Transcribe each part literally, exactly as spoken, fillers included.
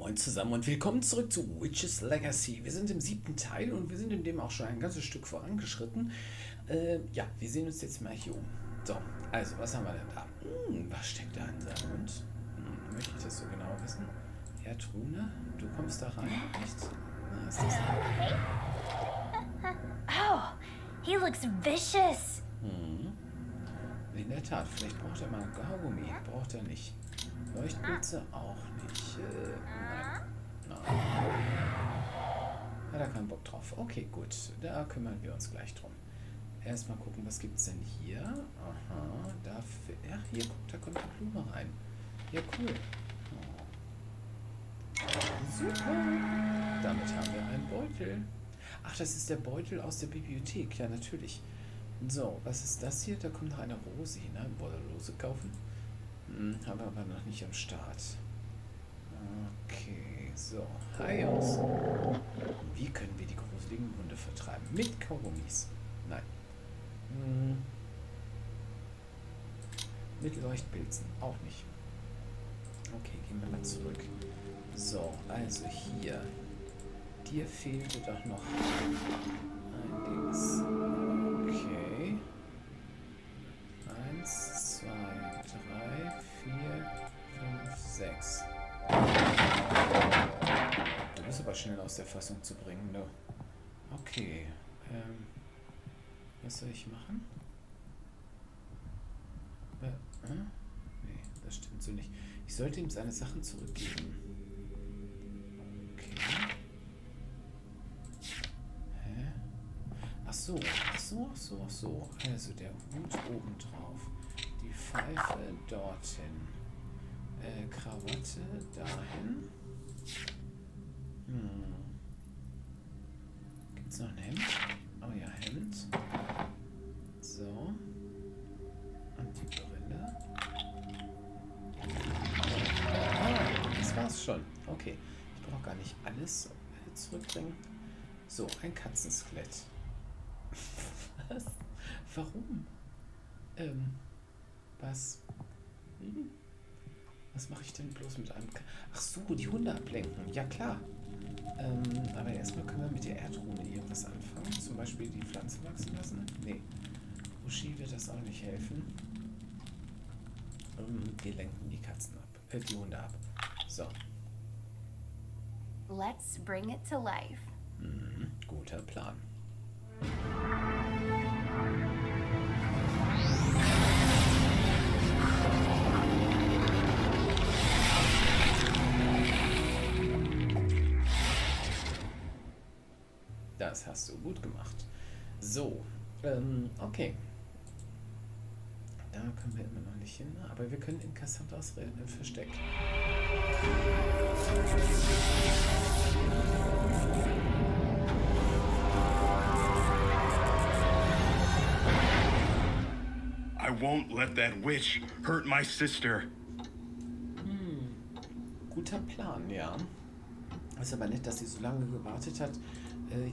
Moin zusammen und willkommen zurück zu Witch's Legacy. Wir sind im siebten Teil und wir sind in dem auch schon ein ganzes Stück vorangeschritten. Äh, ja, wir sehen uns jetzt mal hier um. So, also, was haben wir denn da? Hm, was steckt da in seinem Mund? Hm, möchte ich das so genau wissen? Erdrune, du kommst da rein, echt? Na, ist das da? Oh, he looks vicious. Hm. In der Tat, vielleicht braucht er mal ein Kaugummi. Braucht er nicht. Leuchtblitze auch nicht. Äh, nein. Nein. Hat er keinen Bock drauf. Okay, gut. Da kümmern wir uns gleich drum. Erstmal gucken, was gibt's denn hier? Aha, da. Ach, hier, guck, da kommt die Blume rein. Ja, cool. Oh. Super. Damit haben wir einen Beutel. Ach, das ist der Beutel aus der Bibliothek. Ja, natürlich. So, was ist das hier? Da kommt noch eine Rose hinein. Wollen wir Rose kaufen? Hm, haben wir aber noch nicht am Start. Okay, so. Hi, aus. Wie können wir die gruseligen Hunde vertreiben? Mit Kaugummis. Nein. Hm. Mit Leuchtpilzen. Auch nicht. Okay, gehen wir mal zurück. So, also hier. Dir fehlte doch noch ein Dings. Okay. eins, zwei, drei, vier, fünf, sechs. Du bist aber schnell aus der Fassung zu bringen, ne? Okay. Ähm, was soll ich machen? Äh, äh? Nee, das stimmt so nicht. Ich sollte ihm seine Sachen zurückgeben. Okay. Hä? Ach so, ach so, ach so, ach so. Also der Hut oben drauf. Die Pfeife dorthin. Äh, Krawatte dahin. Hm. Gibt's noch ein Hemd? Oh ja, Hemd. So. Und die Brille. Ah, das war's schon. Okay. Ich brauche gar nicht alles zurückbringen. So, ein Katzenskelett. Was? Warum? Ähm. Was? Hm? Was mache ich denn bloß mit einem... K Ach so, die Hunde ablenken. Ja, klar. Ähm, aber erstmal können wir mit der Erdrune irgendwas anfangen. Zum Beispiel die Pflanze wachsen lassen. Nee. Uschi wird das auch nicht helfen. Ähm, wir lenken die Katzen ab. Äh, die Hunde ab. So. Let's bring it to life. Mhm, guter Plan. Das hast du gut gemacht. So, ähm, okay. Da können wir immer noch nicht hin, aber wir können in Cassandras Reden verstecken. I won't let that witch hurt my sister. Hm. Guter Plan, ja. Ist aber nett, dass sie so lange gewartet hat,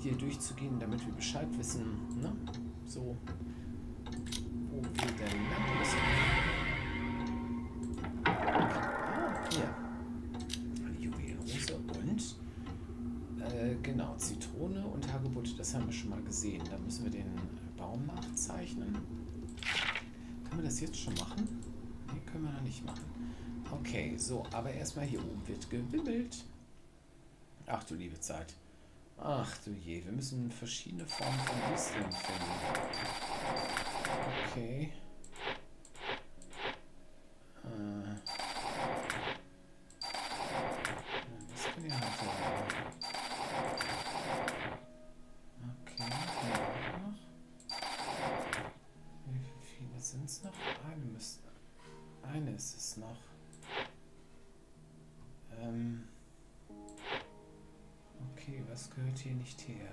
hier durchzugehen, damit wir Bescheid wissen, ne? So, wo wir denn landen müssen. Ah, hier. Eine Juwelenrose und äh, genau, Zitrone und Hagebutte, das haben wir schon mal gesehen. Da müssen wir den Baum nachzeichnen. Können wir das jetzt schon machen? Ne, können wir noch nicht machen. Okay, so, aber erstmal hier oben wird gewimmelt. Ach du liebe Zeit. Ach du je, wir müssen verschiedene Formen von Würstchen finden. Okay. Äh. Das kann ja halt sein. Okay, hier noch. Wie viele sind es noch? Eine müssen. Eine ist es noch. Ähm. Okay, was gehört hier nicht her?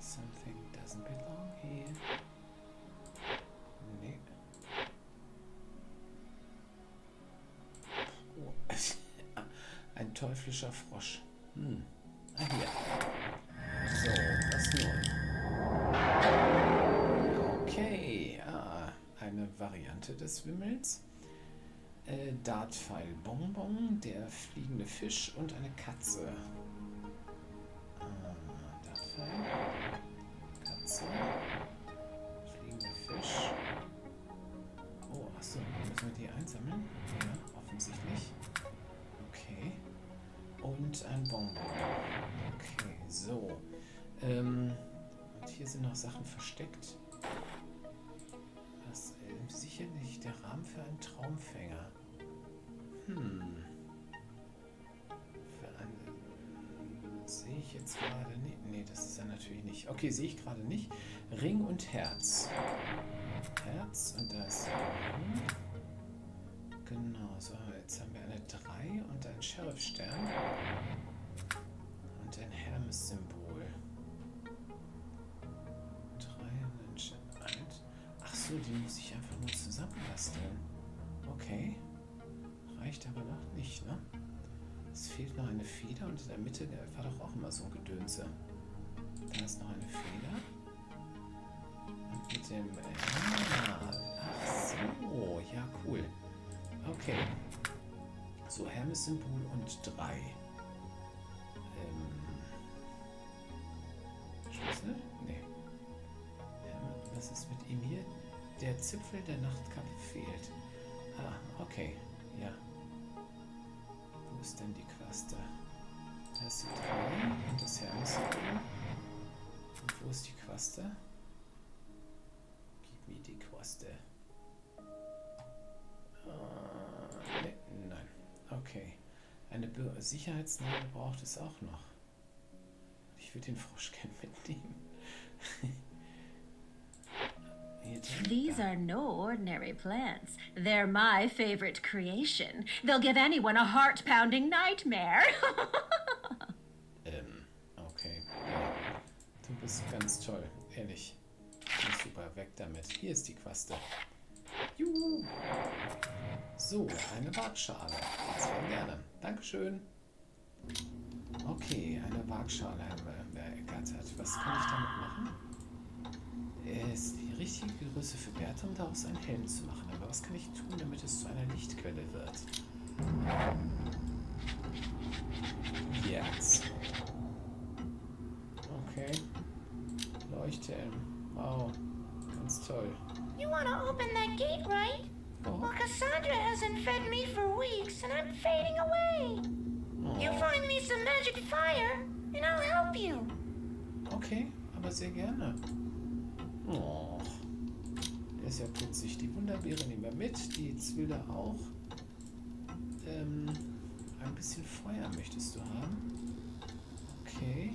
Something doesn't belong here. Nee. Oh. Ein teuflischer Frosch. Hm. Ah, hier. So, was nun? Okay. Ah, eine Variante des Wimmels. Äh, Dartpfeil, Bonbon, der fliegende Fisch und eine Katze. Ah, Dartpfeil, Katze, fliegender Fisch. Oh, achso, müssen wir die einsammeln? Ja, offensichtlich. Okay. Und ein Bonbon. Okay, so. Ähm, und hier sind noch Sachen versteckt. Das ist sicher nicht der Rahmen für einen Traumfänger. Hm. Für einen, sehe ich jetzt gerade nicht. Nee, das ist er natürlich nicht. Okay, sehe ich gerade nicht. Ring und Herz. Herz und da ist Ring. Genau, so, jetzt haben wir eine drei und einen Sheriff-Stern. Und ein Hermes-Symbol. So, die muss ich einfach nur zusammenbasteln. Okay. Reicht aber noch nicht, ne? Es fehlt noch eine Feder und in der Mitte war doch auch immer so ein Gedönse. Da ist noch eine Feder. Und mit dem... Ah, ach so. Ja, cool. Okay. So, Hermes-Symbol und drei. Ähm... Schlüssel? Nee. Was ist mit ihm hier? Der Zipfel der Nachtkappe fehlt. Ah, okay. Ja. Wo ist denn die Quaste? Da ist die drei und das Hermes-Symbol. Und wo ist die Quaste? Gib mir die Quaste. Ah, nee, nein. Okay. Eine Sicherheitsnadel braucht es auch noch. Ich würde den Frosch gern mitnehmen. These are no ordinary plants. They're my favorite creation. They'll give anyone a heart-pounding nightmare. ähm, okay. Du bist ganz toll, ehrlich. Super, weg damit. Hier ist die Quaste. Juhu. So, eine Waagschale. Sehr gerne. Dankeschön. Okay, eine Waagschale haben wir ergattert. Was kann ich damit machen? Ist die richtige Größe für Bertha, um daraus einen Helm zu machen. Aber was kann ich tun, damit es zu einer Lichtquelle wird? Jetzt. Okay. Leuchthelm. Wow. Ganz toll. You wanna open that gate, right? Oh. Well, Cassandra hasn't fed me for weeks and I'm fading away. Oh. You find me some magic fire and I'll help you. Okay, aber sehr gerne. Oh, der ist ja putzig. Die Wunderbeere nehmen wir mit, die Zwille auch. Ähm, ein bisschen Feuer möchtest du haben. Okay.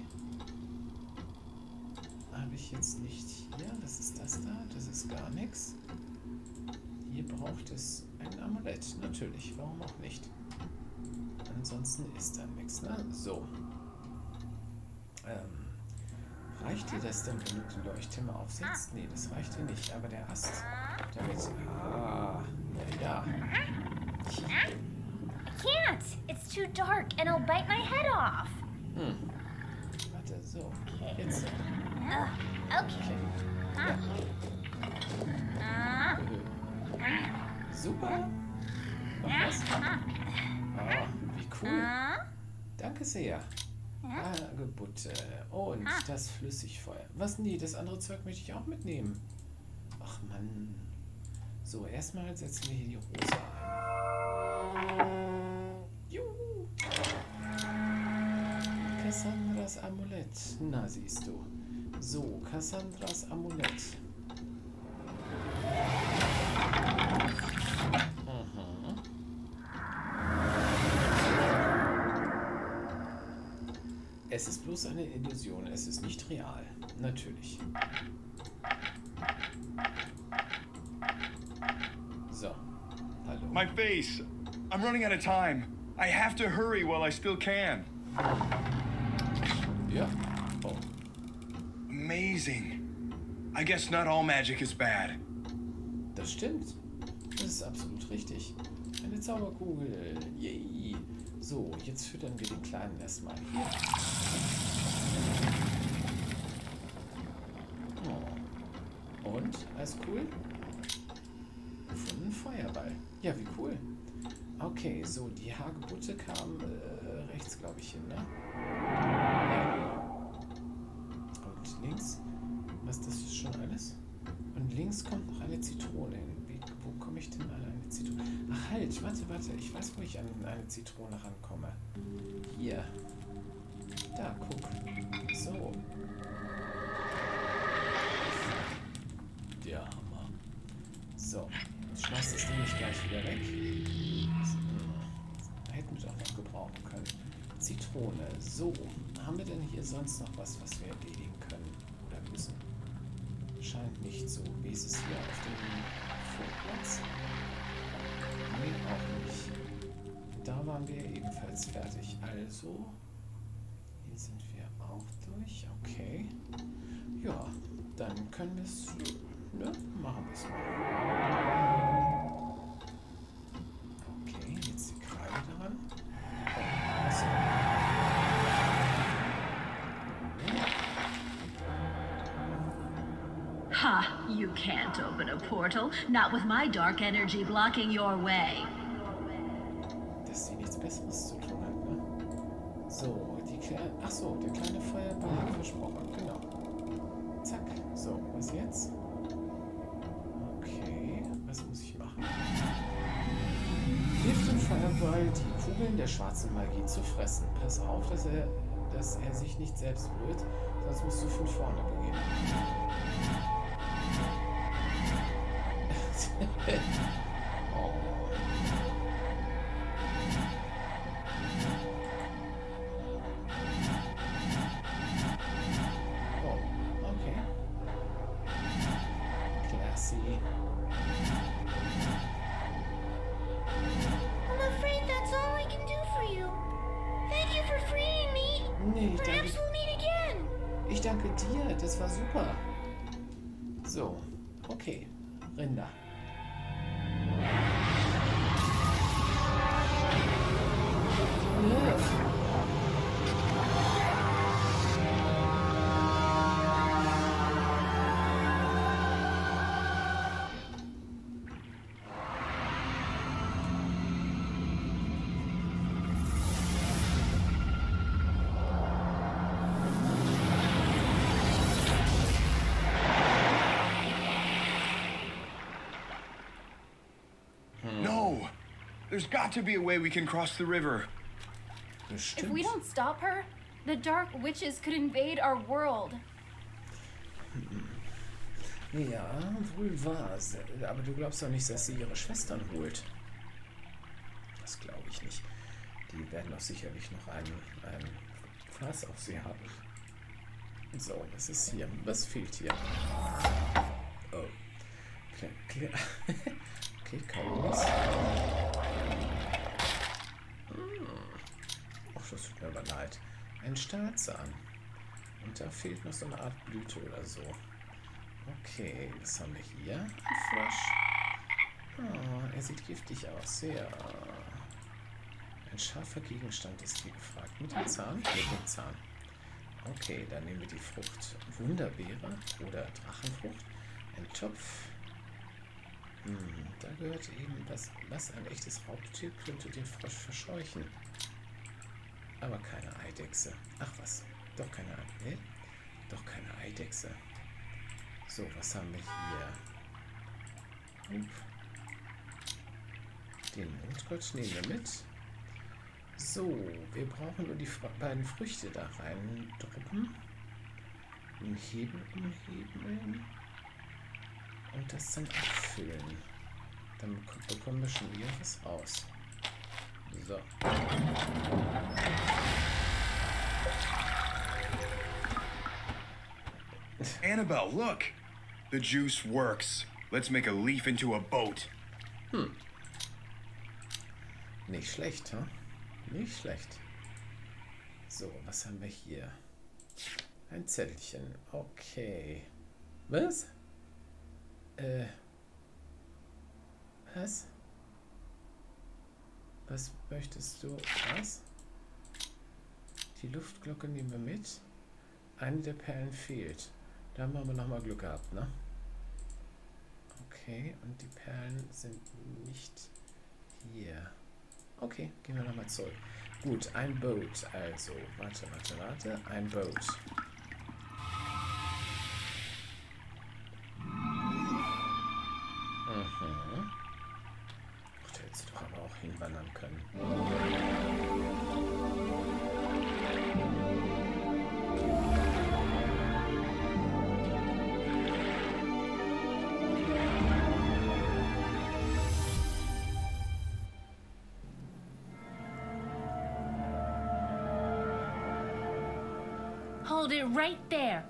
Habe ich jetzt nicht hier. Was ist das da? Das ist gar nichts. Hier braucht es ein Amulett. Natürlich, warum auch nicht. Ansonsten ist da nichts, ne? So. Ähm. Reicht dir das denn, wenn du die Leuchthelme aufsetzt? Nee, das reicht dir nicht, aber der Ast. Damit. Ah, na ja. I can't. It's too dark and I'll bite my head off. Hm. Warte, so. Jetzt. Okay. Ja. Super. Mach das. Ah, wie cool. Danke sehr. Hagebutte und das Flüssigfeuer. Was? Nee, das andere Zeug möchte ich auch mitnehmen. Ach Mann. So, erstmal setzen wir hier die Rose ein. Juhu. Cassandras Amulett. Na, siehst du. So, Cassandras Amulett. Es ist bloß eine Illusion, es ist nicht real. Natürlich. So. Hallo. My face. I'm running out of time. I have to hurry while I still can. Yeah. Oh. Amazing. I guess not all magic is bad. Das stimmt. Das ist absolut richtig. Eine Zauberkugel. Yay. So, jetzt füttern wir den Kleinen erstmal hier. Oh. Und? Alles cool? Gefunden Feuerball. Ja, wie cool. Okay, so, die Hagebutte kam äh, rechts, glaube ich, hin, ne? Ja. Und links, was das ist schon alles? Und links kommt noch eine Zitrone hin. Wo komme ich denn an eine Zitrone? Ach halt, warte, warte, ich weiß, wo ich an eine Zitrone rankomme. Hier. Da, guck. So. Der Hammer. So, jetzt schmeißt das nämlich gleich wieder weg. Hätten wir doch noch gebrauchen können. Zitrone. So, haben wir denn hier sonst noch was, was wir erledigen können oder müssen? Scheint nicht so. Wie ist es hier auf dem... Vorplatz? Nee, auch nicht. Da waren wir ebenfalls fertig. Also, hier sind wir auch durch. Okay. Ja, dann können wir es... Ne? Machen wir es mal. Okay, jetzt die Kreide daran. Oh, also. Ha! You can't open a portal, not with my dark energy blocking your way. Dass sie nichts Besseres zu tun hat, ne? So, die kleine. Ach so, der kleine Feuerball hat versprochen, genau. Zack. So, was jetzt? Okay, was muss ich machen? Hilft dem Feuerball, die Kugeln der schwarzen Magie zu fressen. Pass auf, dass er, dass er sich nicht selbst berührt, sonst musst du von vorne beginnen. Oh. Oh, okay. Classy. I'm afraid that's all I can do for you. Thank you for freeing me. Nee, perhaps we'll meet again. Ich danke dir, das war super. So, okay. Rinder. There's got to be a way we can cross the river. If we don't stop her, the dark witches could invade our world. Ja, wohl war's. Aber du glaubst doch nicht, dass sie ihre Schwestern holt. Das glaube ich nicht. Die werden doch sicherlich noch einen, einen Fass auf sie haben. So, das ist hier. Was fehlt hier? Oh. Klar, klar. Okay, kaum was. Ach, das tut mir aber leid. Ein Staatsahn. Und da fehlt noch so eine Art Blüte oder so. Okay, was haben wir hier? Ein Frosch. Oh, er sieht giftig aus. Sehr. Ein scharfer Gegenstand ist hier gefragt. Mit dem Zahn? Mit dem Zahn. Okay, dann nehmen wir die Frucht. Wunderbeere oder Drachenfrucht. Ein Topf. Hm, da gehört eben was, was ein echtes Raubtier könnte den Frosch verscheuchen. Aber keine Eidechse. Ach was, doch keine Eidechse. Nee, doch keine Eidechse. So, was haben wir hier? Hup. Den Mondgott nehmen wir mit. So, wir brauchen nur die Fr beiden Früchte da rein drücken. Umheben, umheben. Und das dann abfüllen. Dann bekommen wir schon wieder was raus. So. Annabelle, look! The juice works. Let's make a leaf into a boat. Hm. Nicht schlecht, hm? Nicht schlecht. So, was haben wir hier? Ein Zettelchen. Okay. Was? Äh. Was? Was möchtest du? Was? Die Luftglocke nehmen wir mit. Eine der Perlen fehlt. Da haben wir aber nochmal Glück gehabt, ne? Okay, und die Perlen sind nicht hier. Okay, gehen wir nochmal zurück. Gut, ein Boot. Also, warte, warte, warte. Ein Boot. Mhm. Ach, da hätte sie doch aber auch hinwandern können. Hold it right there.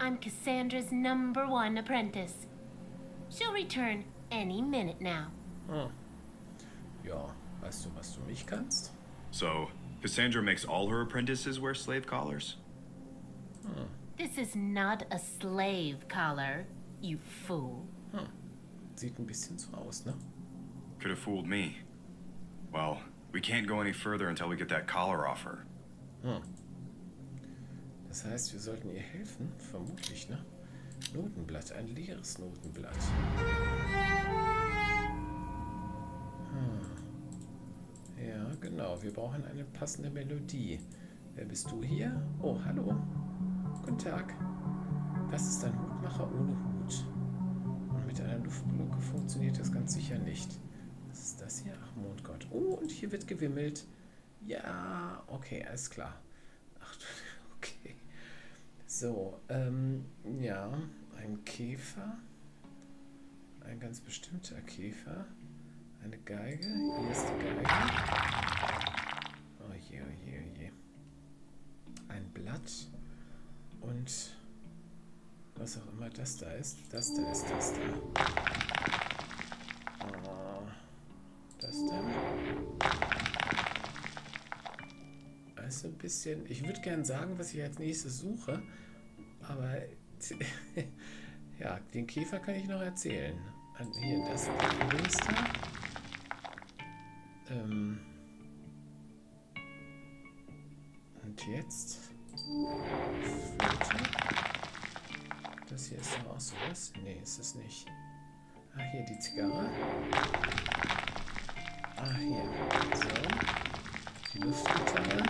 I'm Cassandra's number one apprentice. She'll return any minute now. Oh. Ja, weißt du, was du nicht kannst? So, Cassandra makes all her apprentices wear slave collars? Huh. This is not a slave collar, you fool. Huh. Sieht ein bisschen so aus, ne? Could have fooled me. Well, we can't go any further until we get that collar off her. Huh. Das heißt, wir sollten ihr helfen, vermutlich, ne? Notenblatt, ein leeres Notenblatt. Hm. Ja, genau, wir brauchen eine passende Melodie. Wer bist du hier? Oh, hallo. Guten Tag. Das ist ein Hutmacher ohne Hut. Und mit einer Luftglocke funktioniert das ganz sicher nicht. Was ist das hier? Ach, Mondgott. Oh, und hier wird gewimmelt. Ja, okay, alles klar. Ach du... Okay. So, ähm, ja, ein Käfer, ein ganz bestimmter Käfer, eine Geige, hier ist die Geige, oh je, oh je, oh je, ein Blatt und was auch immer das da ist, das da ist das da, oh, das da. So ein bisschen, ich würde gern sagen, was ich als nächstes suche, aber ja, den Käfer kann ich noch erzählen. Hier, das links da. Ähm Und jetzt. Das hier ist doch auch sowas. Nee, ist es nicht. Ah, hier die Zigarre. Ah, hier. So. Die Luftgitarre.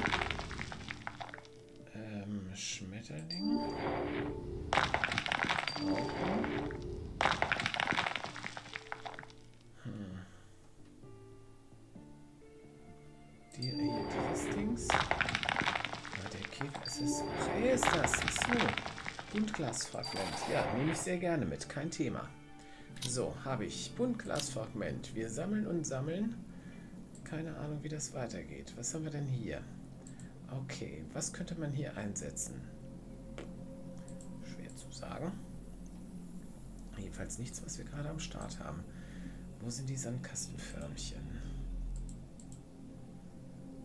Schmetterling. Hm. Die, hier dieses Dings. Ah, der Käfer ist es. Ach, hier ist das. So. Buntglasfragment. Ja, nehme ich sehr gerne mit. Kein Thema. So, habe ich. Buntglasfragment. Wir sammeln und sammeln. Keine Ahnung, wie das weitergeht. Was haben wir denn hier? Okay, was könnte man hier einsetzen? Schwer zu sagen. Jedenfalls nichts, was wir gerade am Start haben. Wo sind die Sandkastenförmchen?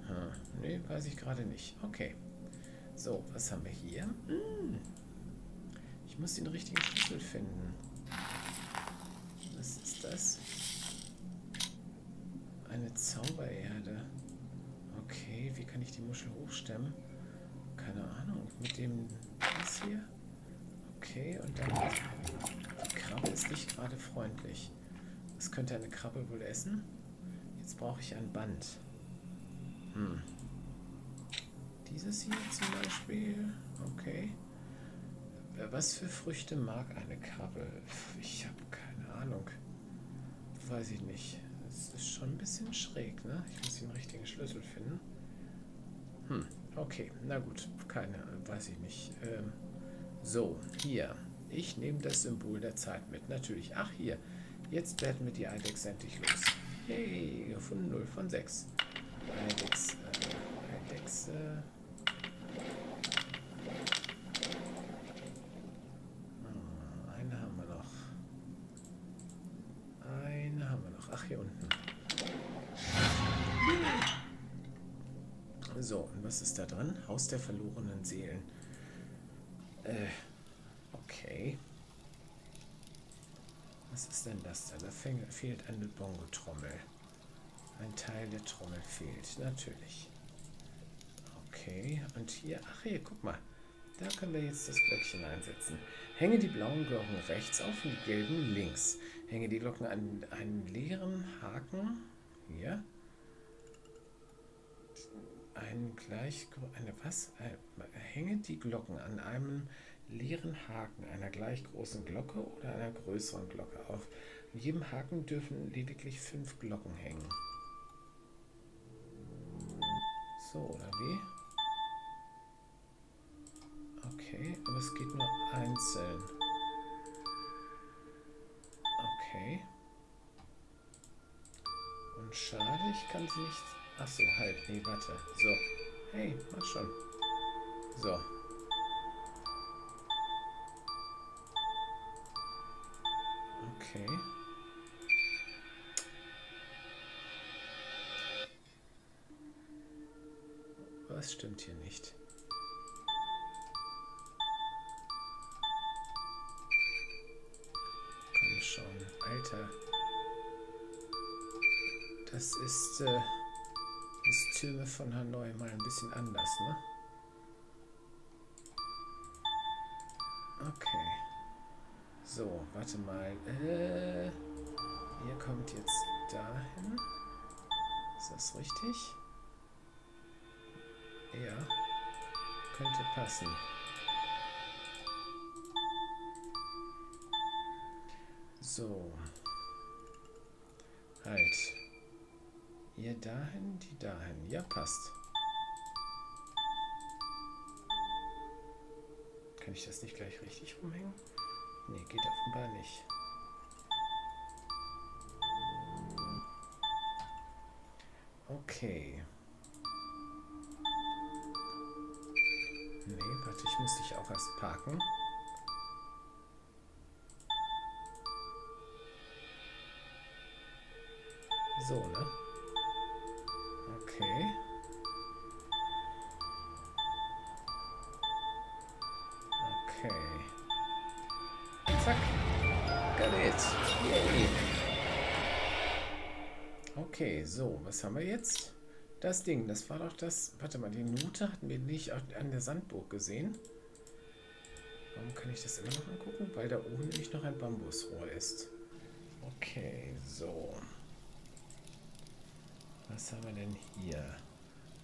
Hm, ne, weiß ich gerade nicht. Okay. So, was haben wir hier? Hm. Ich muss den richtigen Schlüssel finden. Was ist das? Eine Zaubererde. Okay, wie kann ich die Muschel hochstemmen? Keine Ahnung. Mit dem das hier? Okay, und dann... Die Krabbe ist nicht gerade freundlich. Was könnte eine Krabbe wohl essen? Jetzt brauche ich ein Band. Hm. Dieses hier zum Beispiel. Okay. Was für Früchte mag eine Krabbe? Ich habe keine Ahnung. Weiß ich nicht. Das ist schon ein bisschen schräg, ne? Ich muss den richtigen Schlüssel finden. Hm, okay, na gut, keine, weiß ich nicht. Ähm, so, hier. Ich nehme das Symbol der Zeit mit, natürlich. Ach, hier. Jetzt werden wir die Eidechse endlich los. Hey, gefunden null von sechs. Eidechse, äh, Eidechse. Hier unten. So, und was ist da drin? Haus der verlorenen Seelen. Äh, okay. Was ist denn das da? Da fehlt eine Bongo-Trommel. Ein Teil der Trommel fehlt, natürlich. Okay, und hier, ach hier, guck mal. Da können wir jetzt das Glöckchen einsetzen. Hänge die blauen Glocken rechts auf und die gelben links. Hänge die Glocken an einen leeren Haken. Hier. einem gleich eine was hängen die Glocken an einem leeren Haken einer gleich großen Glocke oder einer größeren Glocke auf. An jedem Haken dürfen lediglich fünf Glocken hängen. So, oder wie? Okay, aber es geht nur einzeln. Okay. Und schade, ich kann sie nicht... Achso, halt, nee, warte. So. Hey, mach schon. So. Okay. Was stimmt hier nicht? Komm schon, Alter. Das ist äh, das Türme von Hanoi mal ein bisschen anders, ne? Okay. So, warte mal. Äh, ihr kommt jetzt dahin. Ist das richtig? Ja, könnte passen. So. Halt. Ihr dahin, die dahin. Ja, passt. Kann ich das nicht gleich richtig rumhängen? Nee, geht offenbar nicht. Okay. Nee, warte, ich muss dich auch erst parken. So, ne? Okay. Okay. Zack. Got it. Yay. Okay, so, was haben wir jetzt? Das Ding, das war doch das... Warte mal, die Note hatten wir nicht an der Sandburg gesehen. Warum kann ich das immer noch angucken? Weil da oben nämlich noch ein Bambusrohr ist. Okay, so. Was haben wir denn hier?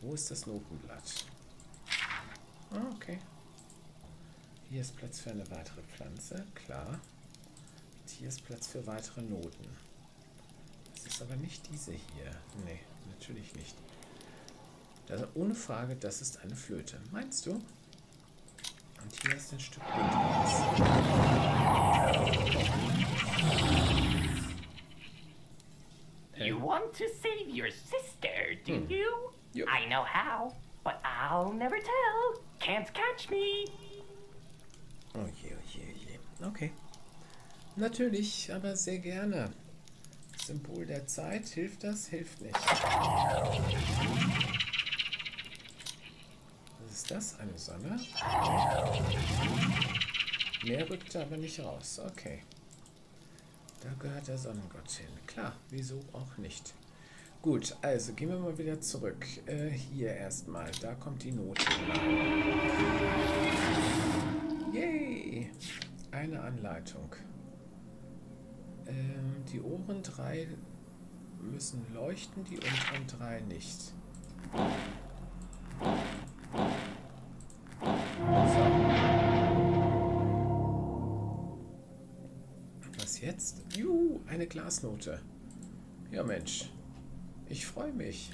Wo ist das Notenblatt? Ah, okay. Hier ist Platz für eine weitere Pflanze, klar. Und hier ist Platz für weitere Noten. Das ist aber nicht diese hier. Nee, natürlich nicht. Also ohne Frage, das ist eine Flöte. Meinst du? Und hier ist ein Stück Wildholz. You want to save your sister, do hm. you? Yep. I know how, but I'll never tell. Can't catch me. Oh je, oh je, oh je. Okay. Natürlich, aber sehr gerne. Symbol der Zeit. Hilft das? Hilft nicht. Was ist das? Eine Sonne? Mehr rückt aber nicht raus. Okay. Da gehört der Sonnengott hin. Klar, wieso auch nicht. Gut, also gehen wir mal wieder zurück. Äh, hier erstmal. Da kommt die Note. Yay! Eine Anleitung. Ähm, die oberen drei müssen leuchten, die unteren drei nicht. So. Was jetzt? Juhu, eine Glasnote. Ja Mensch, ich freue mich.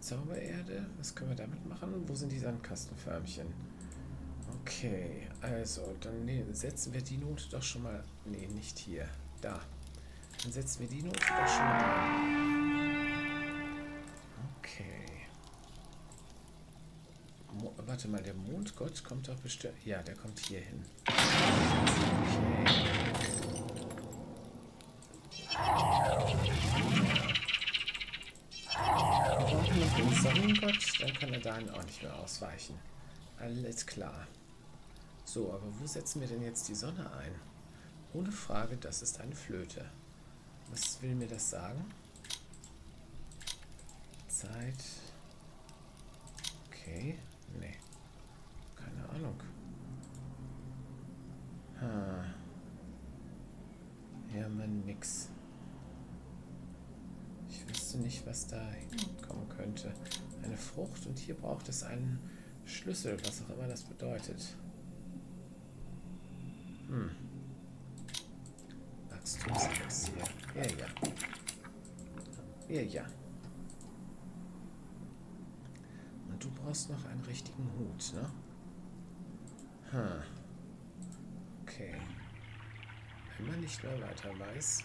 Zaubererde, was können wir damit machen? Wo sind die Sandkastenförmchen? Okay, also dann nee, setzen wir die Note doch schon mal... Nee, nicht hier. Da. Dann setzen wir die Note auch schon mal an. Okay. Mo warte mal, der Mondgott kommt doch bestimmt... Ja, der kommt hier hin. Okay. Wir brauchen noch den Sonnengott, dann kann er dahin auch nicht mehr ausweichen. Alles klar. So, aber wo setzen wir denn jetzt die Sonne ein? Ohne Frage, das ist eine Flöte. Was will mir das sagen? Zeit. Okay. Nee. Keine Ahnung. Ha. Ja, man, nix. Ich wüsste nicht, was da hinkommen könnte. Eine Frucht und hier braucht es einen Schlüssel, was auch immer das bedeutet. Hm. Wachstumselixier. Ja, ja. Ja, ja. Und du brauchst noch einen richtigen Hut, ne? Hm. Okay. Wenn man nicht mehr weiter weiß.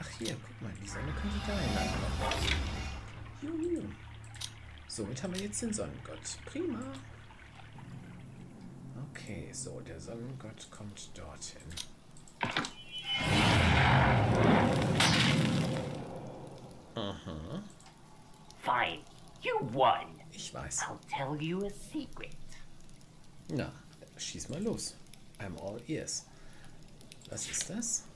Ach hier, guck mal, die Sonne könnte da hinlaufen. Juhu. Somit haben wir jetzt den Sonnengott. Prima. Okay, so, der Sonnengott kommt dorthin. Aha. Fine, you won. Ich weiß. I'll tell you a secret. Na, schieß mal los. I'm all ears. Was ist das?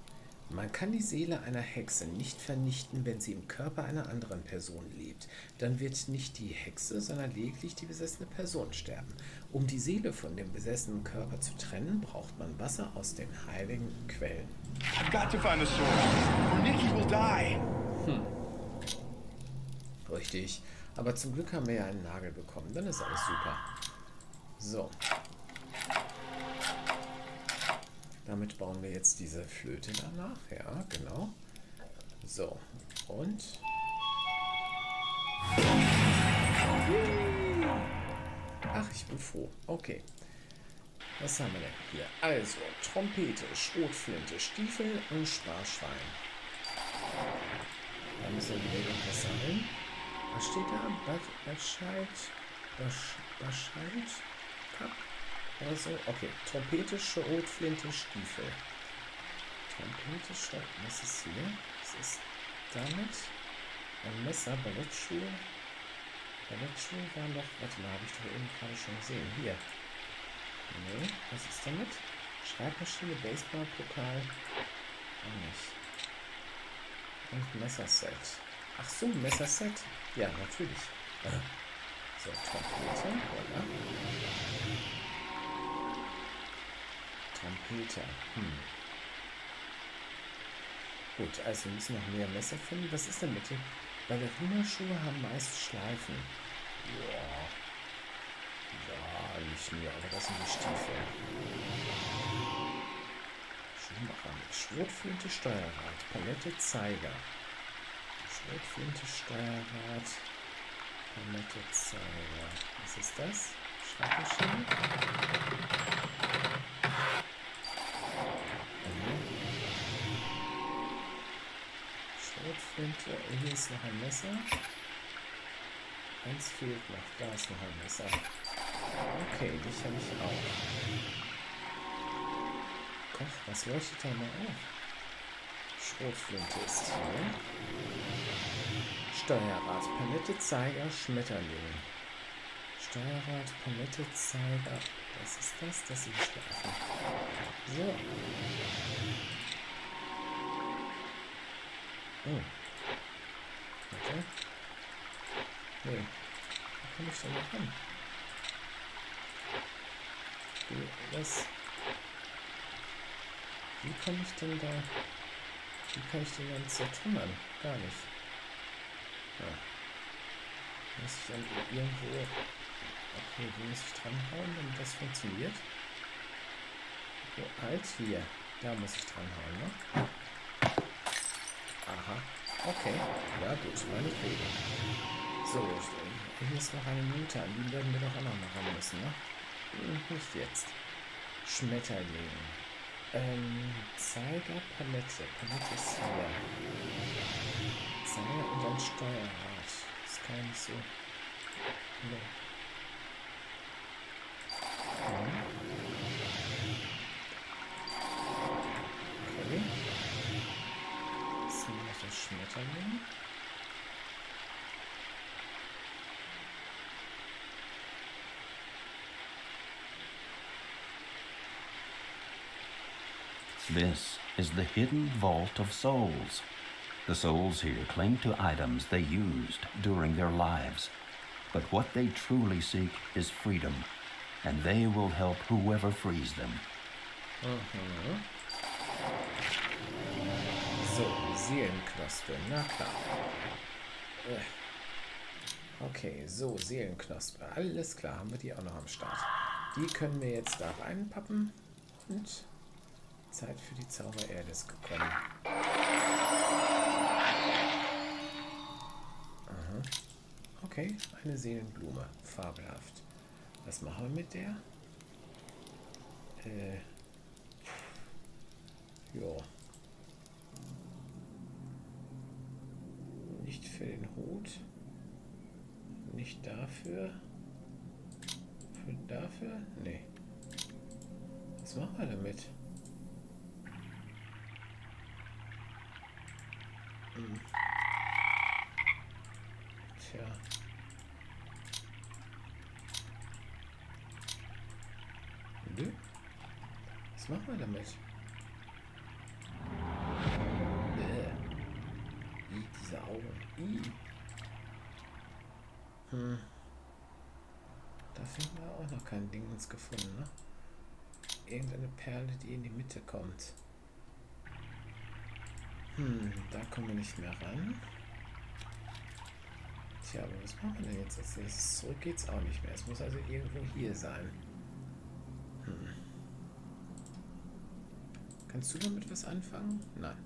Man kann die Seele einer Hexe nicht vernichten, wenn sie im Körper einer anderen Person lebt. Dann wird nicht die Hexe, sondern lediglich die besessene Person sterben. Um die Seele von dem besessenen Körper zu trennen, braucht man Wasser aus den heiligen Quellen. I've got to find a source, or Nikki will die. Hm. Richtig. Aber zum Glück haben wir ja einen Nagel bekommen. Dann ist alles super. So. Damit bauen wir jetzt diese Flöte danach. Ja, genau. So. Und. Ach, ich bin froh. Okay. Was haben wir denn hier? Also, Trompete, Schrotflinte, Stiefel und Sparschwein. Da müssen wir wieder irgendwas sammeln. Was steht da? Bescheid. Bescheid. Papp. Also, okay. Trompete, Schrotflinte, Stiefel. Trompete, Schrot. Was ist hier? Was ist damit? Ein Messer, Ballettschuhe. Ballettschuhe waren doch. Warte mal, habe ich doch eben gerade schon gesehen. Hier. Nee, was ist damit? Schreibmaschine, Baseball, Pokal. Auch nicht. Und Messerset. Ach so, Messerset? Ja, natürlich. So, Trompete. Voilà. Trompete. Hm. Gut, also wir müssen noch mehr Messer finden. Was ist denn mit den Ballerina-Schuhe? Haben meist Schleifen. Ja. Ja, nicht mehr, aber das sind die Stiefel. Schuhmacher mit Schrotflinte, Steuerrad, Palette, Zeiger. Schrotflinte, Steuerrad, Palette, Zeiger. Was ist das? Schreibmaschine? Schrotflinte, hier ist noch ein Messer. Eins fehlt noch, da ist noch ein Messer. Okay, dich habe ich auch. Gott, was leuchtet da mal auf? Schrotflinte ist hier. Steuerrad, Palette, Zeiger, Schmetterling. Steuerrad, Palette, Zeiger. Was ist das? Das sind Schleifen. So. Oh. Okay. Nee. Da komme ich schon noch ran. Wie, das. Wie komme ich denn da. Wie kann ich den dann zertrümmern? Gar nicht. Ja. Muss ich dann irgendwo. Okay, wie muss ich dranhauen, damit das funktioniert? So, halt hier. Da muss ich dranhauen, ne? Aha, okay. Ja gut, meinetwegen. So, hier ist noch eine Minute, an die werden wir doch auch noch machen müssen, ne? Nicht jetzt. Schmetterling. Ähm, Zeiger, Palette. Palette ist hier. Zeiger und dann Steuerrad. Ist gar nicht so... Ne. Schmetterling. This is the hidden vault of souls. The souls here cling to items they used during their lives. But what they truly seek is freedom, and they will help whoever frees them. Uh-huh. So, Seelenknospe, na klar. Äh. Okay, so, Seelenknospe. Alles klar, haben wir die auch noch am Start. Die können wir jetzt da reinpappen. Und Zeit für die Zaubererde ist gekommen. Aha. Okay, eine Seelenblume. Fabelhaft. Was machen wir mit der? Äh. Jo. Nicht für den Hut. Nicht dafür. Für dafür? Nee. Was machen wir damit? Hm. Tja. Nö. Was machen wir damit? Äh. Ih, diese Augen. Ih. Hm. Da finden wir auch noch kein Ding uns gefunden, ne? Irgendeine Perle, die in die Mitte kommt. Hm, da kommen wir nicht mehr ran. Tja, aber was machen wir denn jetzt als nächstes? Zurück geht's auch nicht mehr. Es muss also irgendwo hier sein. Hm. Kannst du damit was anfangen? Nein.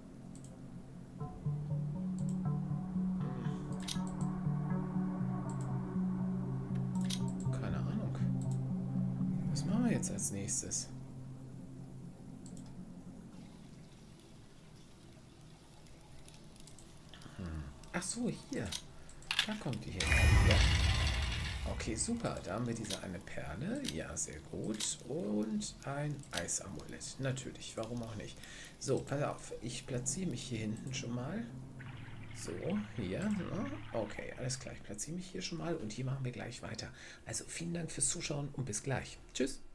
Jetzt als nächstes. Hm. Ach so, hier. Da kommt die hier. Ja. Okay, super. Da haben wir diese eine Perle. Ja, sehr gut. Und ein Eisamulett. Natürlich, warum auch nicht. So, pass auf. Ich platziere mich hier hinten schon mal. So, hier. Okay, alles klar. Ich platziere mich hier schon mal und hier machen wir gleich weiter. Also vielen Dank fürs Zuschauen und bis gleich. Tschüss.